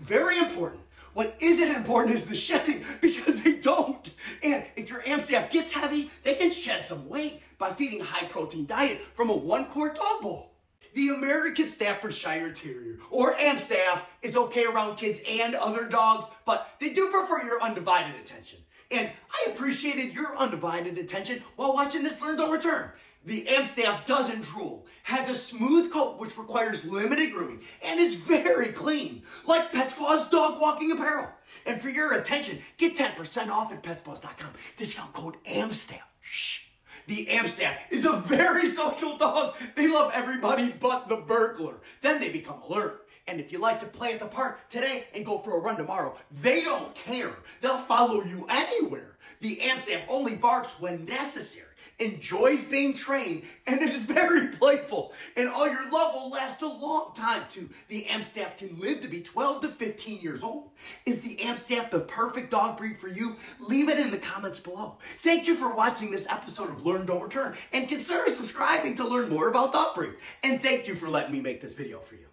Very important. What isn't important is the shedding, because they don't. And if your amp staff gets heavy, they can shed some weight by feeding high protein diet from a 1-quart dog bowl. The American Staffordshire Terrier, or amp staff, is okay around kids and other dogs, but they do prefer your undivided attention. And I appreciated your undivided attention while watching this Learn Don't Return. The amp staff doesn't drool, has a smooth coat which requires limited grooming, and is very clean, like PetzPaws dog walking apparel. And for your attention, get 10% off at PetzPaws.com. Discount code AMSTAFF. Shh. The amp staff is a very social dog. They love everybody but the burglar. Then they become alert. And if you like to play at the park today and go for a run tomorrow, they don't care. They'll follow you anywhere. The amp staff only barks when necessary, enjoys being trained, and is very playful. And all your love will last a long time, too. The amp staff can live to be 12 to 15 years old. Is the amp staff the perfect dog breed for you? Leave it in the comments below. Thank you for watching this episode of Learn Don't Return, and consider subscribing to learn more about dog breeds. And thank you for letting me make this video for you.